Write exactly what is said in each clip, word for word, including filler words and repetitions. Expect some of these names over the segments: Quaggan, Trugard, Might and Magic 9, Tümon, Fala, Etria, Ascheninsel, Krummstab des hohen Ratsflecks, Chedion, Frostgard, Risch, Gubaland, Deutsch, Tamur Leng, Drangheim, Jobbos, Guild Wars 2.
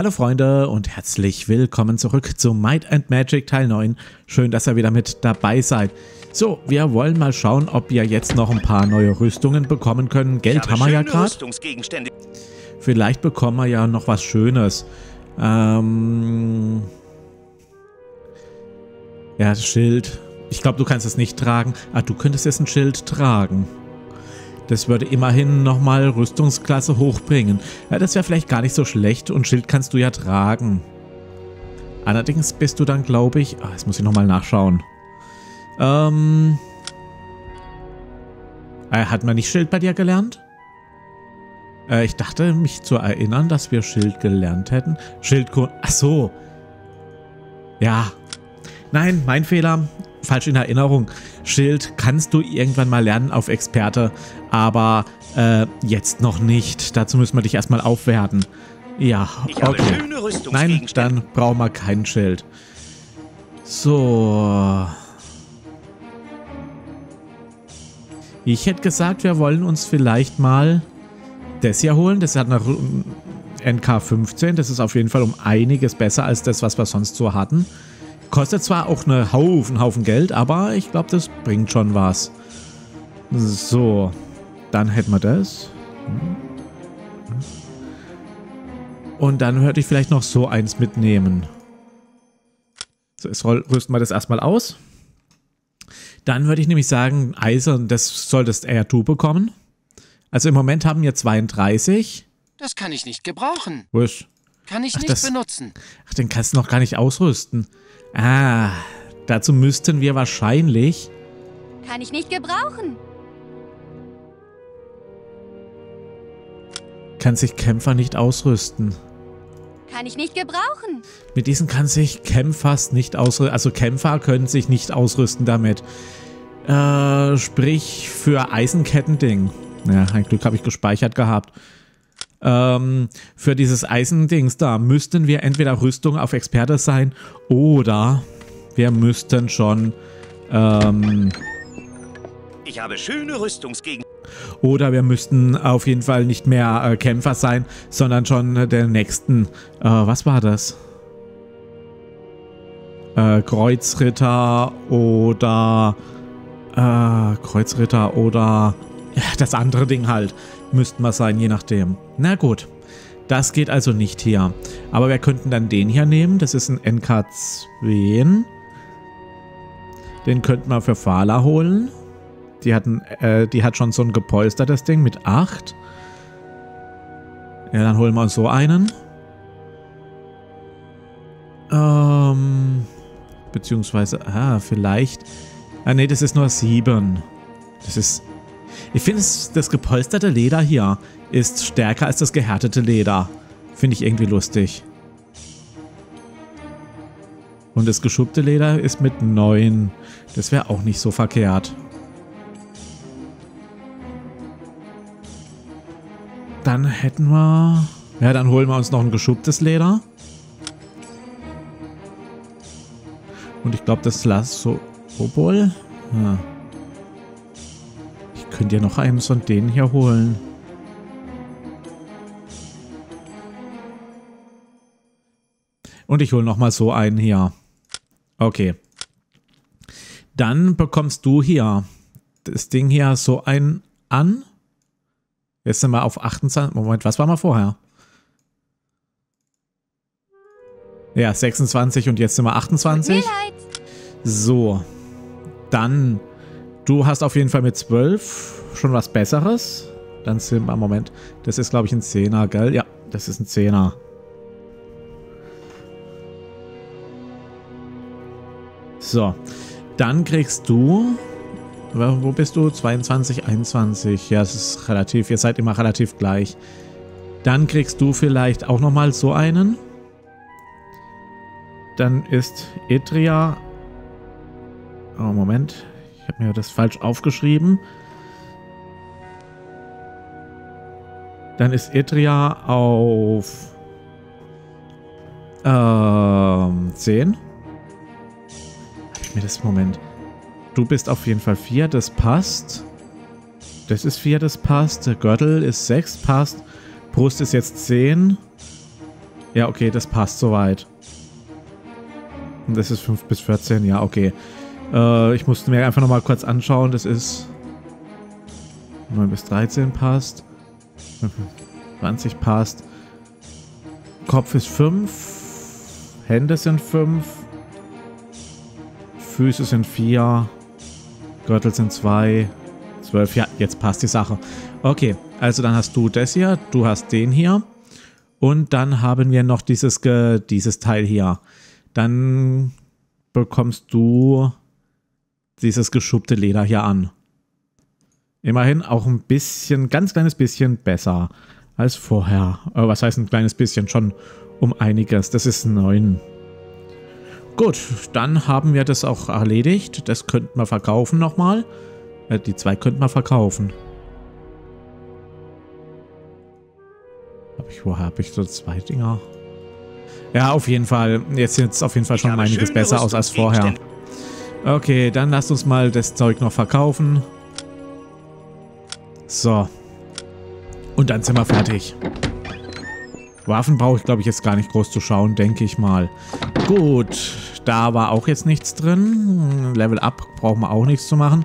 Hallo Freunde und herzlich willkommen zurück zu Might and Magic Teil neun. Schön, dass ihr wieder mit dabei seid. So, wir wollen mal schauen, ob wir jetzt noch ein paar neue Rüstungen bekommen können. Geld haben wir ja gerade. Vielleicht bekommen wir ja noch was Schönes. Ähm... Ja, Schild. Ich glaube, du kannst es nicht tragen. Ah, du könntest jetzt ein Schild tragen. Das würde immerhin nochmal Rüstungsklasse hochbringen. Ja, das wäre vielleicht gar nicht so schlecht. Und Schild kannst du ja tragen. Allerdings bist du dann, glaube ich... Ah, jetzt muss ich nochmal nachschauen. Ähm... Äh, hat man nicht Schild bei dir gelernt? Äh, ich dachte, mich zu erinnern, dass wir Schild gelernt hätten. Schildkunde... Ach so. Ja. Nein, mein Fehler... Falsch in Erinnerung. Schild kannst du irgendwann mal lernen auf Experte, aber äh, jetzt noch nicht. Dazu müssen wir dich erstmal aufwerten. Ja, okay. Nein, dann brauchen wir kein Schild. So. Ich hätte gesagt, wir wollen uns vielleicht mal das hier holen. Das hat eine N K fünfzehn. Das ist auf jeden Fall um einiges besser als das, was wir sonst so hatten. Kostet zwar auch einen Haufen, Haufen Geld, aber ich glaube, das bringt schon was. So, dann hätten wir das. Und dann würde ich vielleicht noch so eins mitnehmen. So, jetzt rüsten wir das erstmal aus. Dann würde ich nämlich sagen, Eisen, das solltest eher du bekommen. Also im Moment haben wir zweiunddreißig. Das kann ich nicht gebrauchen. Was? Kann ich nicht benutzen. Ach, den kannst du noch gar nicht ausrüsten. Ah, dazu müssten wir wahrscheinlich... Kann ich nicht gebrauchen. Kann sich Kämpfer nicht ausrüsten. Kann ich nicht gebrauchen. Mit diesen kann sich Kämpfers nicht ausrüsten. Also Kämpfer können sich nicht ausrüsten damit. Äh, sprich für Eisenkettending. Ja, ein Glück habe ich gespeichert gehabt. Ähm, für dieses Eisendings da müssten wir entweder Rüstung auf Experte sein oder wir müssten schon ähm, ich habe schöne Rüstungsgegen oder wir müssten auf jeden Fall nicht mehr äh, Kämpfer sein, sondern schon äh, der nächsten äh, was war das? Äh, Kreuzritter oder äh, Kreuzritter oder das andere Ding halt. Müssten wir sein, je nachdem. Na gut. Das geht also nicht hier. Aber wir könnten dann den hier nehmen. Das ist ein N K zwei. Den könnten wir für Fala holen. Die, hatten, äh, die hat schon so ein gepolstertes Ding mit acht. Ja, dann holen wir uns so einen. Ähm, beziehungsweise, ah, vielleicht. Ah, nee, das ist nur sieben. Das ist... Ich finde, das gepolsterte Leder hier ist stärker als das gehärtete Leder. Finde ich irgendwie lustig. Und das geschuppte Leder ist mit neun. Das wäre auch nicht so verkehrt. Dann hätten wir... Ja, dann holen wir uns noch ein geschupptes Leder. Und ich glaube, das Lasso... Obol? Ja. Könnt ihr noch einen von denen hier holen? Und ich hole nochmal so einen hier. Okay. Dann bekommst du hier das Ding hier so einen an. Jetzt sind wir auf achtundzwanzig. Moment, was war mal vorher? Ja, sechsundzwanzig und jetzt sind wir achtundzwanzig. So. Dann... Du hast auf jeden Fall mit zwölf schon was Besseres. Dann sind wir, Moment, das ist glaube ich ein Zehner, gell? Ja, das ist ein Zehner. So, dann kriegst du, wo bist du? zweiundzwanzig, einundzwanzig. Ja, es ist relativ, ihr seid immer relativ gleich. Dann kriegst du vielleicht auch nochmal so einen. Dann ist Etria, oh Moment. Ich habe mir das falsch aufgeschrieben. Dann ist Etria auf ähm, zehn. Habe ich mir das... Moment. Du bist auf jeden Fall vier, das passt. Das ist vier, das passt. Der Gürtel ist sechs, passt. Brust ist jetzt zehn. Ja, okay, das passt soweit. Und das ist fünf bis vierzehn, ja, okay. Äh, ich musste mir einfach nochmal kurz anschauen, das ist neun bis dreizehn passt. zwanzig passt. Kopf ist fünf. Hände sind fünf. Füße sind vier. Gürtel sind zwei. zwölf. Ja, jetzt passt die Sache. Okay, also dann hast du das hier. Du hast den hier. Und dann haben wir noch dieses, Ge dieses Teil hier. Dann bekommst du dieses geschuppte Leder hier an. Immerhin auch ein bisschen, ganz kleines bisschen besser als vorher. Äh, was heißt ein kleines bisschen? Schon um einiges. Das ist neun. Gut, dann haben wir das auch erledigt. Das könnten wir verkaufen nochmal. Äh, die zwei könnten wir verkaufen. Hab ich, woher habe ich so zwei Dinger? Ja, auf jeden Fall. Jetzt sieht es auf jeden Fall schon um einiges besser aus als vorher. Okay, dann lasst uns mal das Zeug noch verkaufen. So. Und dann sind wir fertig. Waffen brauche ich, glaube ich, jetzt gar nicht groß zu schauen, denke ich mal. Gut. Da war auch jetzt nichts drin. Level Up brauchen wir auch nichts zu machen.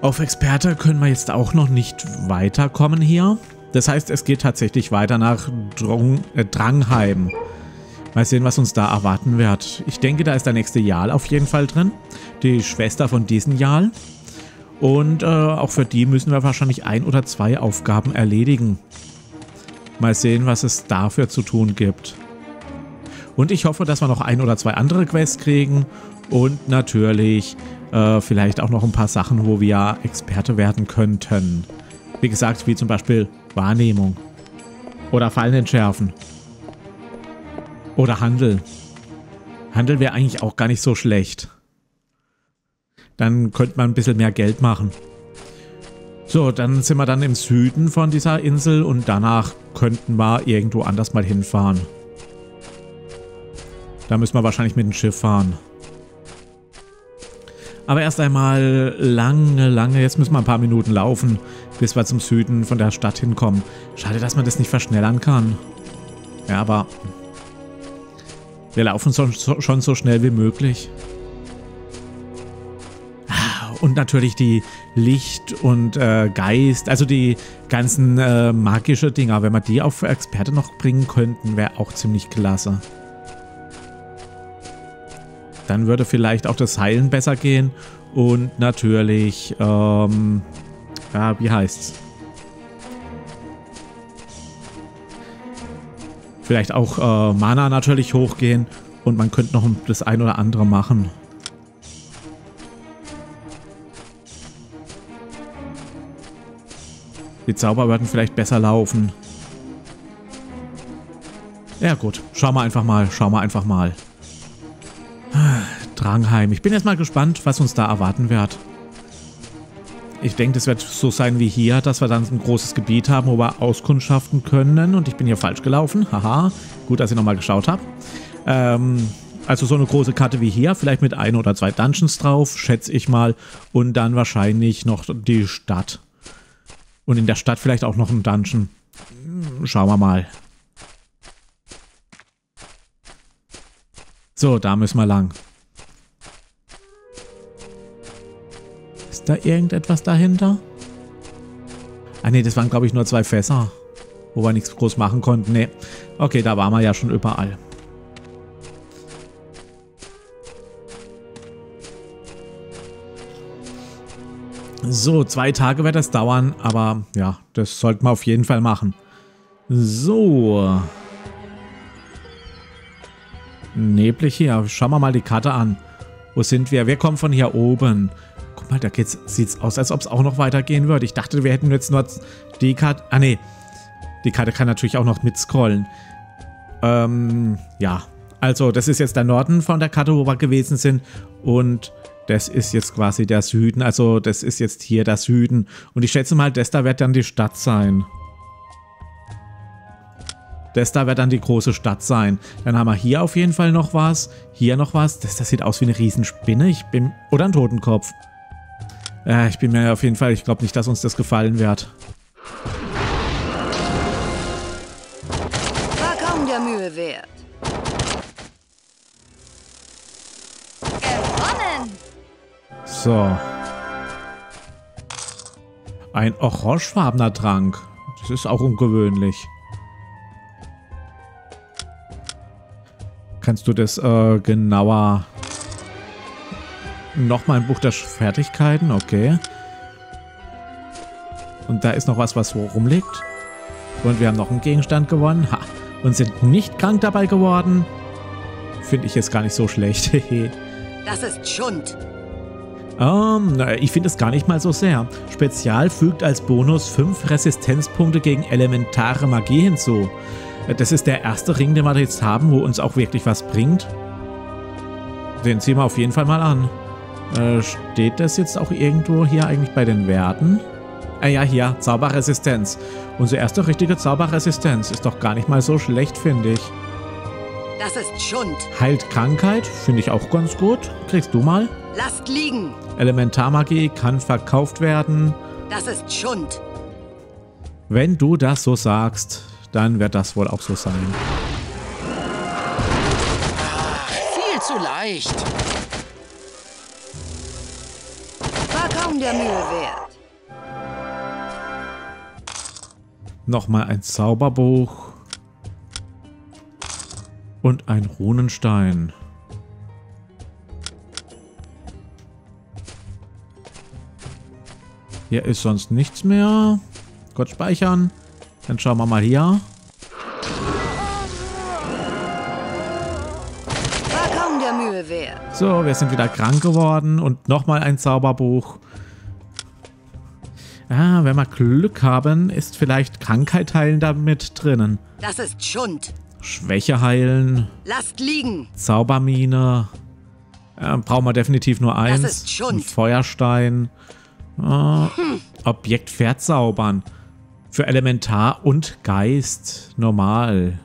Auf Experte können wir jetzt auch noch nicht weiterkommen hier. Das heißt, es geht tatsächlich weiter nach Drang, äh, Drangheim. Mal sehen, was uns da erwarten wird. Ich denke, da ist der nächste Jarl auf jeden Fall drin. Die Schwester von diesem Jarl. Und äh, auch für die müssen wir wahrscheinlich ein oder zwei Aufgaben erledigen. Mal sehen, was es dafür zu tun gibt. Und ich hoffe, dass wir noch ein oder zwei andere Quests kriegen. Und natürlich äh, vielleicht auch noch ein paar Sachen, wo wir Experte werden könnten. Wie gesagt, wie zum Beispiel Wahrnehmung. Oder Fallen entschärfen. Oder Handel. Handel wäre eigentlich auch gar nicht so schlecht. Dann könnte man ein bisschen mehr Geld machen. So, dann sind wir dann im Süden von dieser Insel und danach könnten wir irgendwo anders mal hinfahren. Da müssen wir wahrscheinlich mit dem Schiff fahren. Aber erst einmal lange, lange, jetzt müssen wir ein paar Minuten laufen, bis wir zum Süden von der Stadt hinkommen. Schade, dass man das nicht verschnellern kann. Ja, aber wir laufen so, so, schon so schnell wie möglich. Und natürlich die Licht und äh, Geist, also die ganzen äh, magischen Dinger. Wenn wir die auf Experte noch bringen könnten, wäre auch ziemlich klasse. Dann würde vielleicht auch das Heilen besser gehen. Und natürlich, ähm, ja, wie heißt's? Vielleicht auch äh, Mana natürlich hochgehen. Und man könnte noch das ein oder andere machen. Die Zauber würden vielleicht besser laufen. Ja gut, schauen wir einfach mal, schauen wir einfach mal. Drangheim. Ich bin jetzt mal gespannt, was uns da erwarten wird. Ich denke, das wird so sein wie hier, dass wir dann ein großes Gebiet haben, wo wir auskundschaften können. Und ich bin hier falsch gelaufen. Haha, gut, dass ich nochmal geschaut habe. Ähm, also so eine große Karte wie hier, vielleicht mit ein oder zwei Dungeons drauf, schätze ich mal. Und dann wahrscheinlich noch die Stadt. Und in der Stadt vielleicht auch noch ein Dungeon. Schauen wir mal. So, da müssen wir lang. Ist da irgendetwas dahinter? Ah ne, das waren glaube ich nur zwei Fässer. Wo wir nichts groß machen konnten. Ne. Okay, da waren wir ja schon überall. So, zwei Tage wird das dauern, aber ja, das sollten wir auf jeden Fall machen. So. Neblig hier. Schauen wir mal die Karte an. Wo sind wir? Wir kommen von hier oben. Guck mal, da sieht es aus, als ob es auch noch weitergehen würde. Ich dachte, wir hätten jetzt nur die Karte... Ah, nee. Die Karte kann natürlich auch noch mitscrollen. Ähm, ja. Also, das ist jetzt der Norden von der Karte, wo wir gewesen sind. Und... das ist jetzt quasi der Süden, also das ist jetzt hier der Süden. Und ich schätze mal, das da wird dann die Stadt sein. Das da wird dann die große Stadt sein. Dann haben wir hier auf jeden Fall noch was, hier noch was. Das, das sieht aus wie eine Riesenspinne, ich bin, oder ein Totenkopf. Äh, ich bin mir auf jeden Fall, ich glaube nicht, dass uns das gefallen wird. Da kommen der Mühe wert. Gewonnen! So. Ein orangefarbener Trank. Das ist auch ungewöhnlich. Kannst du das äh, genauer... Nochmal ein Buch der Fertigkeiten, okay. Und da ist noch was, was rumliegt. Und wir haben noch einen Gegenstand gewonnen. Ha! Und sind nicht krank dabei geworden. Finde ich jetzt gar nicht so schlecht. Das ist Schund. Ähm, naja, ich finde es gar nicht mal so sehr. Spezial fügt als Bonus fünf Resistenzpunkte gegen elementare Magie hinzu. Das ist der erste Ring, den wir jetzt haben, wo uns auch wirklich was bringt. Den ziehen wir auf jeden Fall mal an. Äh, steht das jetzt auch irgendwo hier eigentlich bei den Werten? Ah ja, hier, Zauberresistenz. Unsere erste richtige Zauberresistenz. Ist doch gar nicht mal so schlecht, finde ich. Das ist Schund. Heilt Krankheit, finde ich auch ganz gut. Kriegst du mal. Lasst liegen. Elementarmagie kann verkauft werden. Das ist Schund. Wenn du das so sagst, dann wird das wohl auch so sein. Viel zu leicht. War kaum der Mühe wert. Nochmal ein Zauberbuch. Und ein Runenstein. Hier ist sonst nichts mehr. Gott speichern. Dann schauen wir mal hier. War kaum der Mühe wert. So, wir sind wieder krank geworden. Und nochmal ein Zauberbuch. Ah, wenn wir Glück haben, ist vielleicht Krankheit heilen da mit drinnen. Das ist Schund. Schwäche heilen. Lasst liegen. Zaubermine. Äh, brauchen wir definitiv nur eins. Das ist Schund. Ein Feuerstein. Äh, hm. Objekt verzaubern. Für Elementar und Geist. Normal.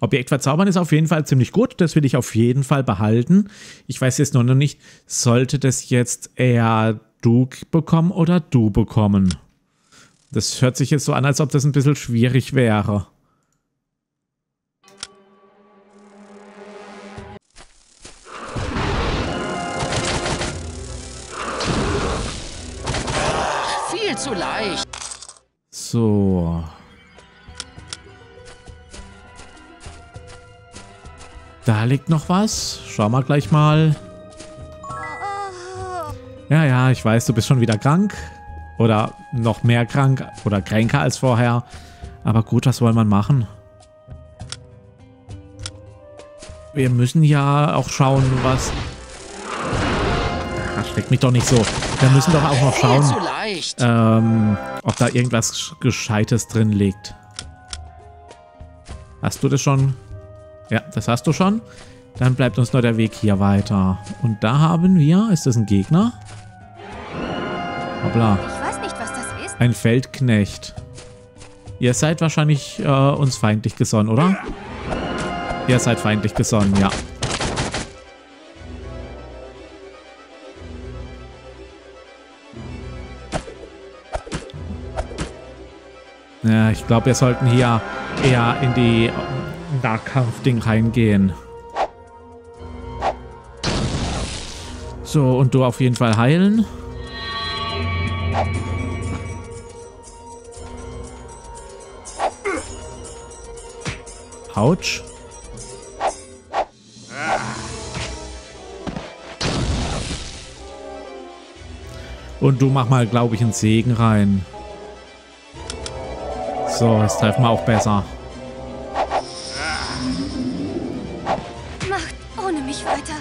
Objekt verzaubern ist auf jeden Fall ziemlich gut. Das will ich auf jeden Fall behalten. Ich weiß jetzt nur noch nicht, sollte das jetzt eher du bekommen oder du bekommen. Das hört sich jetzt so an, als ob das ein bisschen schwierig wäre. Zu leicht. So. Da liegt noch was. Schauen wir gleich mal. Ja, ja, ich weiß, du bist schon wieder krank. Oder noch mehr krank. Oder kränker als vorher. Aber gut, was soll man machen? Wir müssen ja auch schauen, was... Schreckt mich doch nicht so. Da müssen doch auch noch schauen, ähm, ob da irgendwas Gescheites drin liegt. Hast du das schon? Ja, das hast du schon. Dann bleibt uns nur der Weg hier weiter. Und da haben wir... Ist das ein Gegner? Hoppla. Ich weiß nicht, was das ist. Ein Feldknecht. Ihr seid wahrscheinlich äh, uns feindlich gesonnen, oder? Ihr seid feindlich gesonnen, ja. Ja, ich glaube, wir sollten hier eher in die Nahkampfding reingehen. So, und du auf jeden Fall heilen. Autsch. Und du mach mal, glaube ich, einen Segen rein. So, das treffen wir auch besser. Macht ohne mich weiter.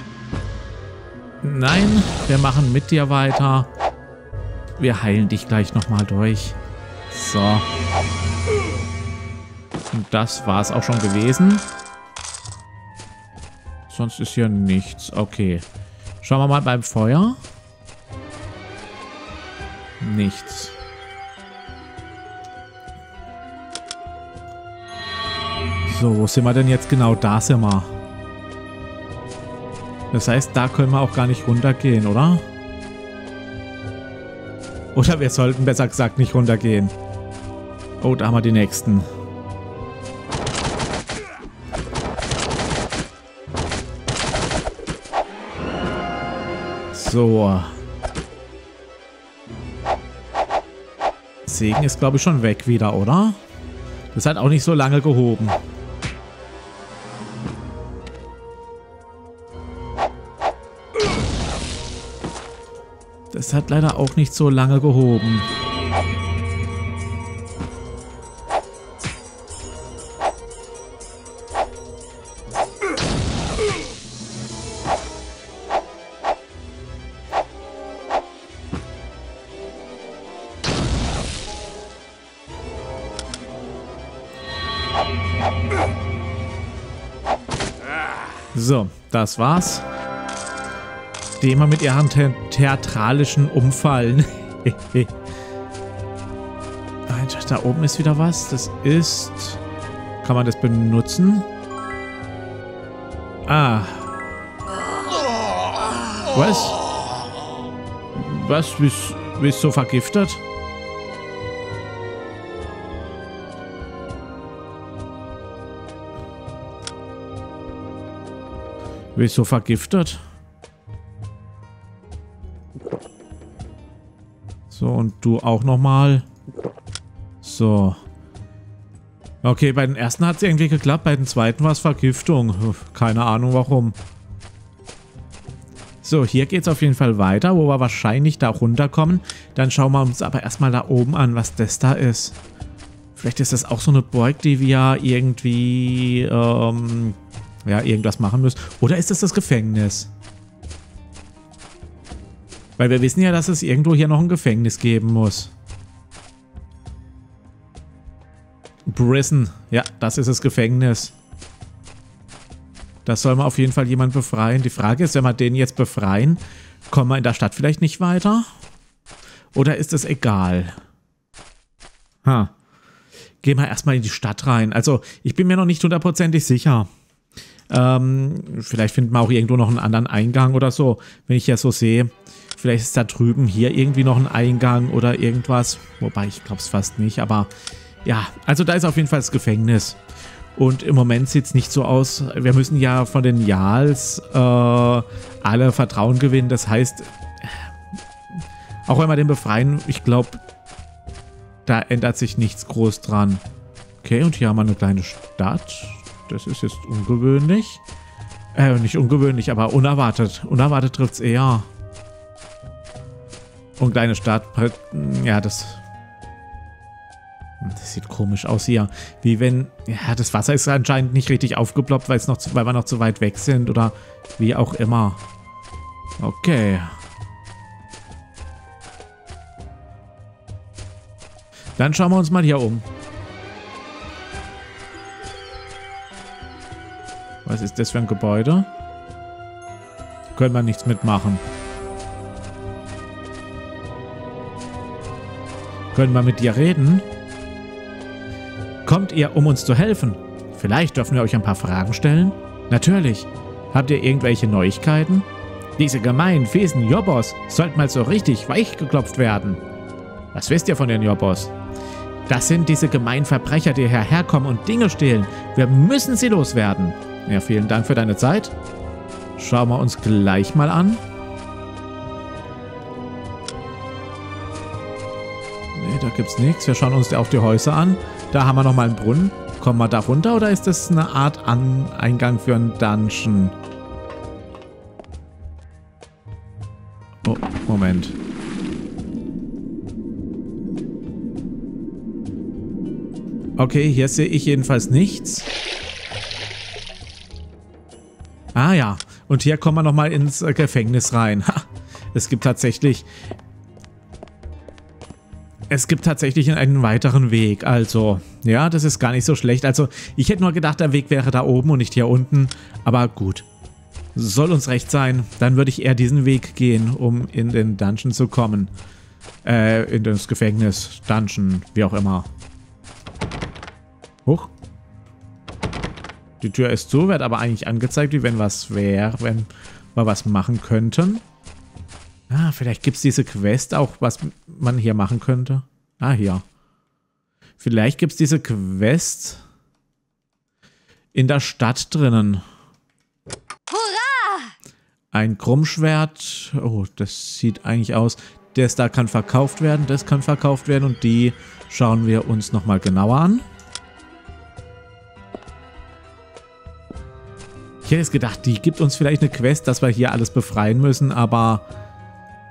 Nein, wir machen mit dir weiter. Wir heilen dich gleich nochmal durch. So. Und das war es auch schon gewesen. Sonst ist hier nichts. Okay. Schauen wir mal beim Feuer. Nichts. So, wo sind wir denn jetzt genau? Da sind wir. Das heißt, da können wir auch gar nicht runtergehen, oder? Oder wir sollten besser gesagt nicht runtergehen. Oh, da haben wir die nächsten. So. Segen ist, glaube ich, schon weg wieder, oder? Das hat auch nicht so lange gehoben. Das hat leider auch nicht so lange gehoben. So, das war's. Die immer mit ihrem the theatralischen Umfallen. Da oben ist wieder was. Das ist... Kann man das benutzen? Ah. Was? Was? Bist du vergiftet? Bist du vergiftet? So, und du auch nochmal. So. Okay, bei den ersten hat es irgendwie geklappt, bei den zweiten war es Vergiftung. Keine Ahnung warum. So, hier geht es auf jeden Fall weiter, wo wir wahrscheinlich da runterkommen. Dann schauen wir uns aber erstmal da oben an, was das da ist. Vielleicht ist das auch so eine Burg, die wir irgendwie, ähm, ja, irgendwas machen müssen. Oder ist das das Gefängnis? Weil wir wissen ja, dass es irgendwo hier noch ein Gefängnis geben muss. Prison. Ja, das ist das Gefängnis. Das soll man auf jeden Fall jemand befreien. Die Frage ist, wenn wir den jetzt befreien, kommen wir in der Stadt vielleicht nicht weiter? Oder ist es egal? Ha. Gehen wir erstmal in die Stadt rein. Also, ich bin mir noch nicht hundertprozentig sicher. Ähm, vielleicht finden wir auch irgendwo noch einen anderen Eingang oder so, wenn ich ja so sehe. Vielleicht ist da drüben hier irgendwie noch ein Eingang oder irgendwas. Wobei, ich glaube es fast nicht, aber ja. Also da ist auf jeden Fall das Gefängnis. Und im Moment sieht es nicht so aus. Wir müssen ja von den Jarls äh, alle Vertrauen gewinnen. Das heißt, auch wenn wir den befreien, ich glaube, da ändert sich nichts groß dran. Okay, und hier haben wir eine kleine Stadt. Das ist jetzt ungewöhnlich. Äh, nicht ungewöhnlich, aber unerwartet. Unerwartet trifft es eher. Und kleine Stadt, ja, das, das sieht komisch aus hier. Wie wenn, ja, das Wasser ist anscheinend nicht richtig aufgeploppt, weil es noch zu, weil wir noch zu weit weg sind oder wie auch immer. Okay. Dann schauen wir uns mal hier um. Was ist das für ein Gebäude? Können wir nichts mitmachen. Können wir mit dir reden? Kommt ihr, um uns zu helfen? Vielleicht dürfen wir euch ein paar Fragen stellen? Natürlich. Habt ihr irgendwelche Neuigkeiten? Diese gemeinen, fiesen Jobbos sollten mal so richtig weichgeklopft werden. Was wisst ihr von den Jobbos? Das sind diese gemeinen Verbrecher, die hierher kommen und Dinge stehlen. Wir müssen sie loswerden. Ja, vielen Dank für deine Zeit. Schauen wir uns gleich mal an. Da gibt es nichts. Wir schauen uns auch die Häuser an. Da haben wir nochmal einen Brunnen. Kommen wir da runter oder ist das eine Art an Eingang für einen Dungeon? Oh, Moment. Okay, hier sehe ich jedenfalls nichts. Ah ja, und hier kommen wir nochmal ins Gefängnis rein. Ha, es gibt tatsächlich... Es gibt tatsächlich einen weiteren Weg, also, ja, das ist gar nicht so schlecht. Also, ich hätte nur gedacht, der Weg wäre da oben und nicht hier unten, aber gut. Soll uns recht sein, dann würde ich eher diesen Weg gehen, um in den Dungeon zu kommen. Äh, in das Gefängnis, Dungeon, wie auch immer. Huch. Die Tür ist zu, wird aber eigentlich angezeigt, wie wenn was wäre, wenn wir was machen könnten. Ah, vielleicht gibt es diese Quest auch, was man hier machen könnte. Ah, hier. Vielleicht gibt es diese Quest in der Stadt drinnen. Hurra! Ein Krummschwert. Oh, das sieht eigentlich aus. Das da kann verkauft werden, das kann verkauft werden und die schauen wir uns nochmal genauer an. Ich hätte jetzt gedacht, die gibt uns vielleicht eine Quest, dass wir hier alles befreien müssen, aber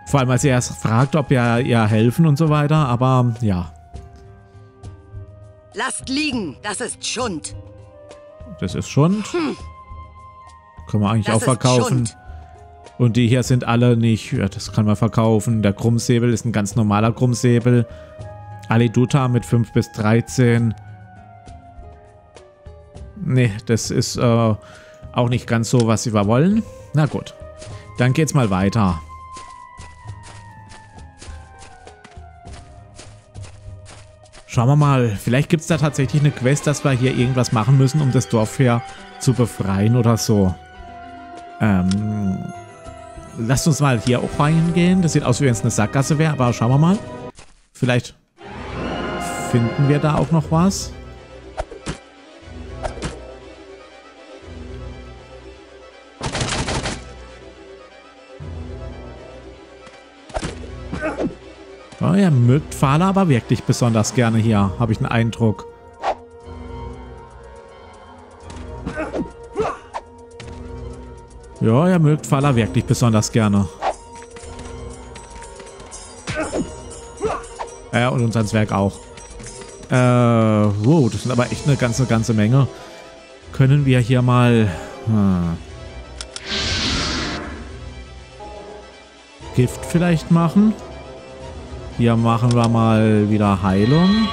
vor allem, als ihr erst fragt, ob wir ihr helfen und so weiter, aber ja. Lasst liegen, das ist Schund. Das ist Schund. Hm. Können wir eigentlich das auch verkaufen. Und die hier sind alle nicht, ja, das kann man verkaufen. Der Krummsäbel ist ein ganz normaler Krummsäbel. Aliduta mit fünf bis dreizehn. Ne, das ist äh, auch nicht ganz so, was wir wollen. Na gut, dann geht's mal weiter. Schauen wir mal, vielleicht gibt es da tatsächlich eine Quest, dass wir hier irgendwas machen müssen, um das Dorf hier zu befreien oder so. Ähm... Lasst uns mal hier auch reingehen. Das sieht aus, wie wenn es eine Sackgasse wäre, aber schauen wir mal. Vielleicht finden wir da auch noch was. Oh, ihr mögt Pfahler aber wirklich besonders gerne hier, habe ich einen Eindruck. Ja, ihr mögt Pfahler wirklich besonders gerne. Ja, äh, und unser Zwerg auch. Äh, wow, das sind aber echt eine ganze, ganze Menge. Können wir hier mal... Hm, Gift vielleicht machen? Hier machen wir mal wieder Heilung.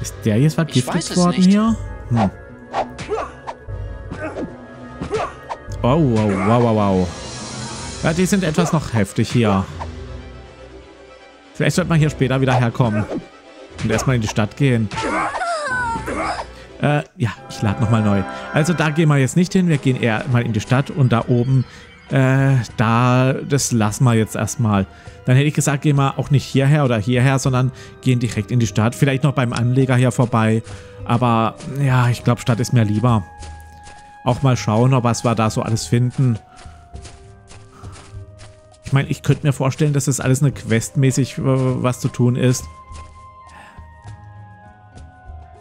Ist der jetzt vergiftet worden hier? Hm. Wow, wow, wow, wow, wow. Ja, die sind etwas noch heftig hier. Vielleicht sollte man hier später wieder herkommen. Und erstmal in die Stadt gehen. Äh, ja, ich lade nochmal neu. Also da gehen wir jetzt nicht hin. Wir gehen eher mal in die Stadt und da oben, äh, da, das lassen wir jetzt erstmal. Dann hätte ich gesagt, gehen wir auch nicht hierher oder hierher, sondern gehen direkt in die Stadt. Vielleicht noch beim Anleger hier vorbei. Aber ja, ich glaube, Stadt ist mir lieber. Auch mal schauen, ob was wir da so alles finden. Ich meine, ich könnte mir vorstellen, dass das alles eine Quest-mäßig äh, was zu tun ist.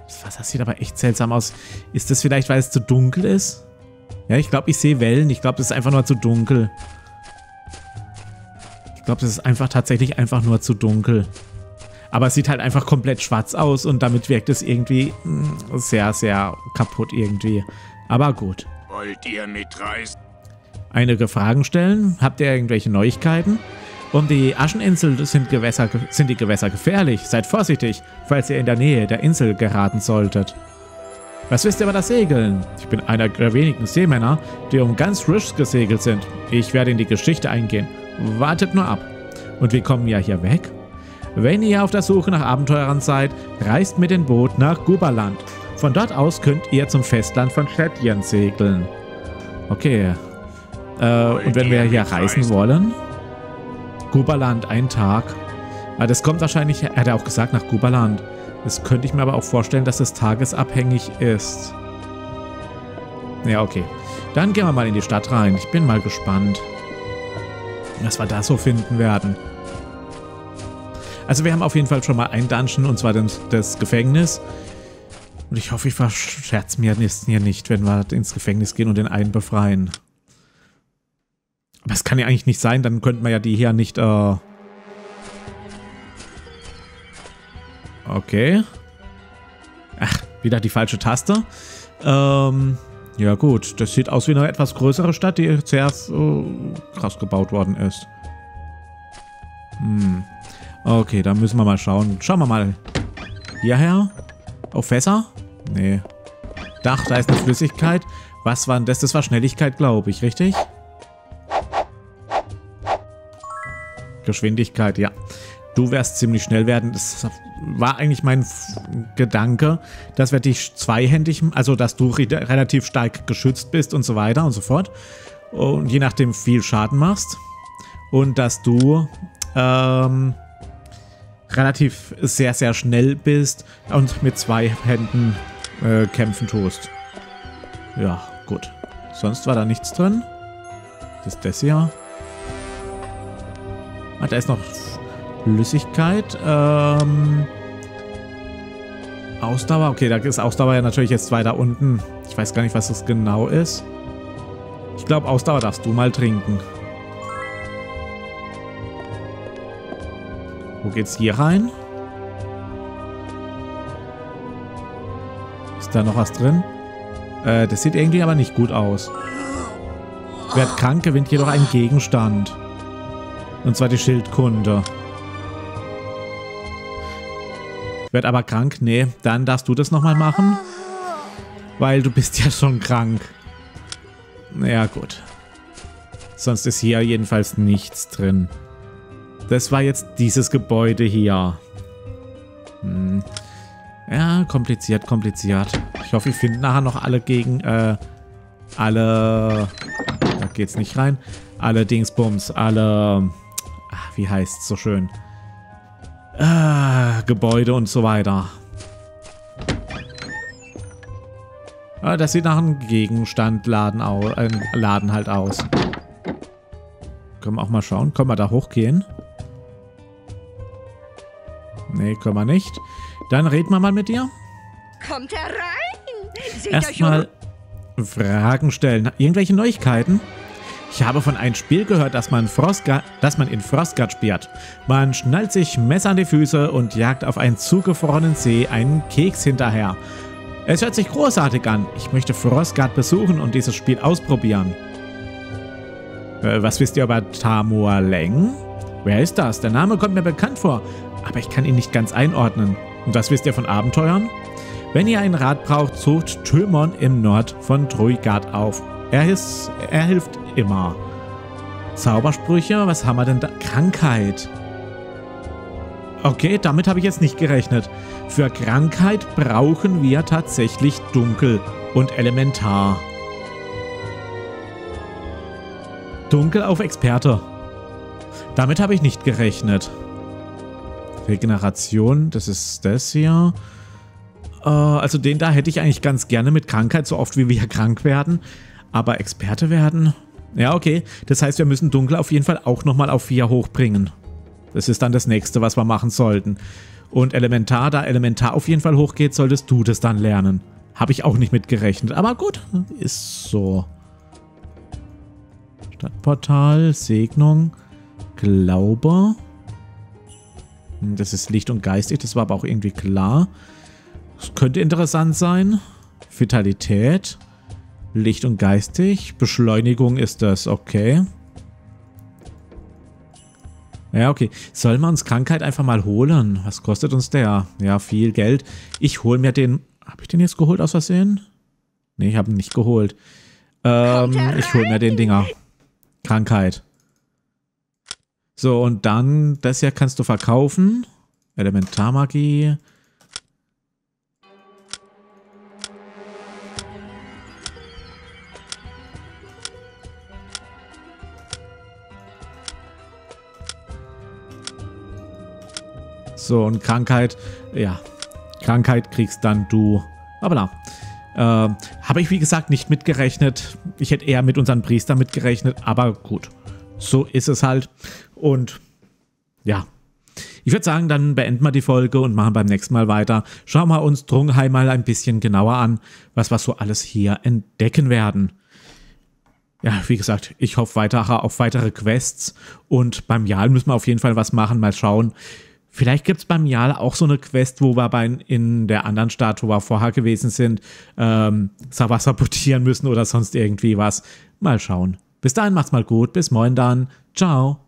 Das Wasser sieht aber echt seltsam aus. Ist das vielleicht, weil es zu dunkel ist? Ja, ich glaube, ich sehe Wellen. Ich glaube, das ist einfach nur zu dunkel. Ich glaube, das ist einfach tatsächlich einfach nur zu dunkel. Aber es sieht halt einfach komplett schwarz aus und damit wirkt es irgendwie mh, sehr, sehr kaputt irgendwie. Aber gut. Wollt ihr mitreisen? Einige Fragen stellen. Habt ihr irgendwelche Neuigkeiten? Um die Ascheninsel sind, Gewässer, sind die Gewässer gefährlich. Seid vorsichtig, falls ihr in der Nähe der Insel geraten solltet. Was wisst ihr über das Segeln? Ich bin einer der wenigen Seemänner, die um ganz Risch gesegelt sind. Ich werde in die Geschichte eingehen. Wartet nur ab. Und wir kommen ja hier weg. Wenn ihr auf der Suche nach Abenteurern seid, reist mit dem Boot nach Gubaland. Von dort aus könnt ihr zum Festland von Chedion segeln. Okay. Äh, und wenn wir hier reisen wollen? Gubaland, ein Tag. Ah, das kommt wahrscheinlich, er hat ja auch gesagt, nach Gubaland. Das könnte ich mir aber auch vorstellen, dass das tagesabhängig ist. Ja, okay. Dann gehen wir mal in die Stadt rein. Ich bin mal gespannt, was wir da so finden werden. Also wir haben auf jeden Fall schon mal ein Dungeon, und zwar das, das Gefängnis. Und ich hoffe, ich verscherze mir jetzt hier nicht, wenn wir ins Gefängnis gehen und den einen befreien. Aber es kann ja eigentlich nicht sein, dann könnten wir ja die hier nicht, äh okay. Ach, wieder die falsche Taste. Ähm, ja gut, das sieht aus wie eine etwas größere Stadt, die zuerst äh, krass gebaut worden ist. Hm. Okay, da müssen wir mal schauen. Schauen wir mal hierher. Auf Fässer? Nee. Dach, da ist eine Flüssigkeit. Was war denn das? Das war Schnelligkeit, glaube ich, richtig? Geschwindigkeit, ja. Du wirst ziemlich schnell werden. Das war eigentlich mein Gedanke, dass wir dich zweihändig, also dass du re relativ stark geschützt bist und so weiter und so fort. Und je nachdem viel Schaden machst. Und dass du, ähm... relativ sehr, sehr schnell bist und mit zwei Händen äh, kämpfen tust. Ja, gut. Sonst war da nichts drin. Das ist das hier. Ah, da ist noch Flüssigkeit. Ähm, Ausdauer. Okay, da ist Ausdauer ja natürlich jetzt weiter unten. Ich weiß gar nicht, was das genau ist. Ich glaube, Ausdauer darfst du mal trinken. Wo geht's hier rein? Ist da noch was drin? Äh, das sieht irgendwie aber nicht gut aus. Werd krank, gewinnt jedoch einen Gegenstand. Und zwar die Schildkunde. Werd aber krank? Nee, dann darfst du das nochmal machen. Weil du bist ja schon krank. Ja gut. Sonst ist hier jedenfalls nichts drin. Das war jetzt dieses Gebäude hier. Hm. Ja, kompliziert, kompliziert. Ich hoffe, ich finde nachher noch alle gegen... Äh, alle... Da geht's nicht rein. Alle Dingsbums, alle... Ach, wie heißt's so schön? Äh, Gebäude und so weiter. Ja, das sieht nach einem Gegenstandladen aus, äh, Laden halt aus. Können wir auch mal schauen. Können wir da hochgehen? Nee, können wir nicht. Dann reden wir mal mit dir. Kommt herein! Erstmal Fragen stellen. Irgendwelche Neuigkeiten? Ich habe von einem Spiel gehört, dass man, Frostgard, dass man in Frostgard spielt. Man schnallt sich Messer an die Füße und jagt auf einen zugefrorenen See einen Keks hinterher. Es hört sich großartig an. Ich möchte Frostgard besuchen und dieses Spiel ausprobieren. Äh, was wisst ihr über Tamur Leng? Wer ist das? Der Name kommt mir bekannt vor, aber ich kann ihn nicht ganz einordnen. Und was wisst ihr von Abenteuern? Wenn ihr einen Rat braucht, sucht Tümon im Nord von Trugard auf. Er, ist, er hilft immer. Zaubersprüche? Was haben wir denn da? Krankheit. Okay, damit habe ich jetzt nicht gerechnet. Für Krankheit brauchen wir tatsächlich Dunkel und Elementar. Dunkel auf Experte. Damit habe ich nicht gerechnet. Regeneration, das ist das hier. Äh, also den da hätte ich eigentlich ganz gerne mit Krankheit, so oft wie wir krank werden. Aber Experte werden? Ja, okay. Das heißt, wir müssen Dunkel auf jeden Fall auch nochmal auf vier hochbringen. Das ist dann das Nächste, was wir machen sollten. Und Elementar, da Elementar auf jeden Fall hochgeht, solltest du das dann lernen. Habe ich auch nicht mit gerechnet, aber gut. Ist so. Stadtportal, Segnung, Glaube... Das ist Licht und Geistig, das war aber auch irgendwie klar. Das könnte interessant sein. Vitalität. Licht und Geistig. Beschleunigung ist das, okay. Ja, okay. Sollen wir uns Krankheit einfach mal holen? Was kostet uns der? Ja, viel Geld. Ich hole mir den... Habe ich den jetzt geholt aus Versehen? Ne, ich habe ihn nicht geholt. Ähm, ich hole mir den Dinger. Krankheit. So, und dann, das hier kannst du verkaufen. Elementarmagie. So, und Krankheit. Ja, Krankheit kriegst dann du. Aber na. Äh, habe ich, wie gesagt, nicht mitgerechnet. Ich hätte eher mit unseren Priestern mitgerechnet, aber gut. So ist es halt. Und ja, ich würde sagen, dann beenden wir die Folge und machen beim nächsten Mal weiter. Schauen wir uns Drangheim mal ein bisschen genauer an, was wir so alles hier entdecken werden. Ja, wie gesagt, ich hoffe weiter auf weitere Quests und beim Jarl müssen wir auf jeden Fall was machen, mal schauen. Vielleicht gibt es beim Jarl auch so eine Quest, wo wir bei in der anderen Stadt, wo wir vorher gewesen sind, ähm, was sabotieren müssen oder sonst irgendwie was. Mal schauen. Bis dahin macht's mal gut, bis morgen dann. Ciao.